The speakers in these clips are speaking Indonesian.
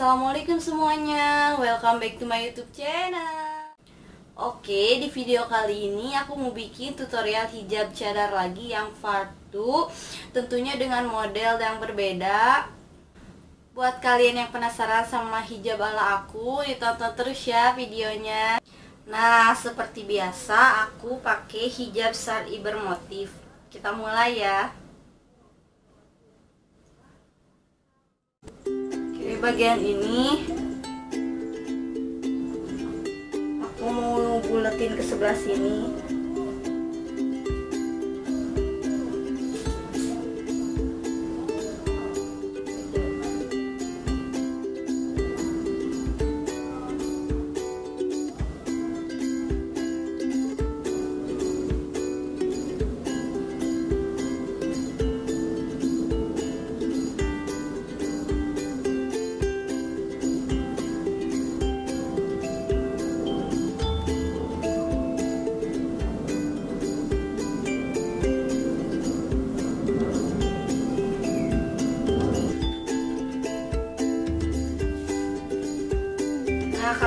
Assalamualaikum semuanya, welcome back to my YouTube channel. Oke, di video kali ini aku mau bikin tutorial hijab cadar lagi yang part 2, tentunya dengan model yang berbeda. Buat kalian yang penasaran sama hijab ala aku, ditonton terus ya videonya. Nah, seperti biasa aku pakai hijab Saniber motif. Kita mulai ya. Oke, bagian ini aku mau buletin ke sebelah sini.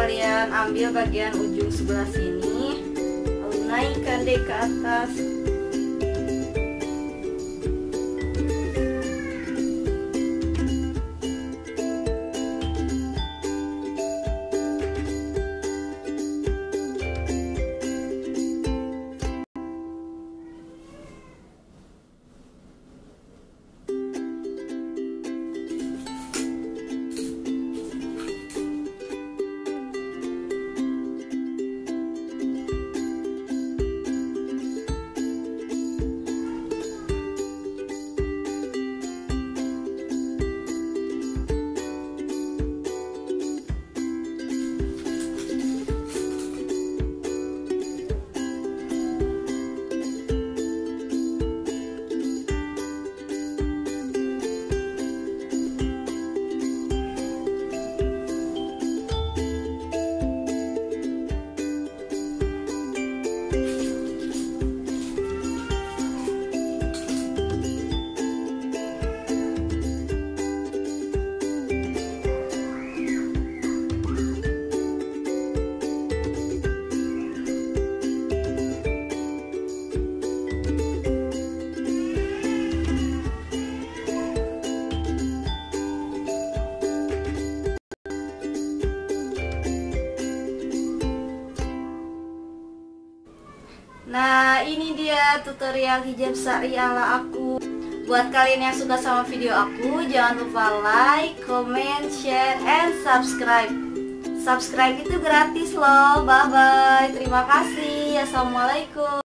Kalian ambil bagian ujung sebelah sini, lalu naikkan deh ke atas. Nah, ini dia tutorial hijab sari ala aku. Buat kalian yang suka sama video aku, jangan lupa like, comment, share, and subscribe. Subscribe itu gratis loh. Bye-bye. Terima kasih. Assalamualaikum.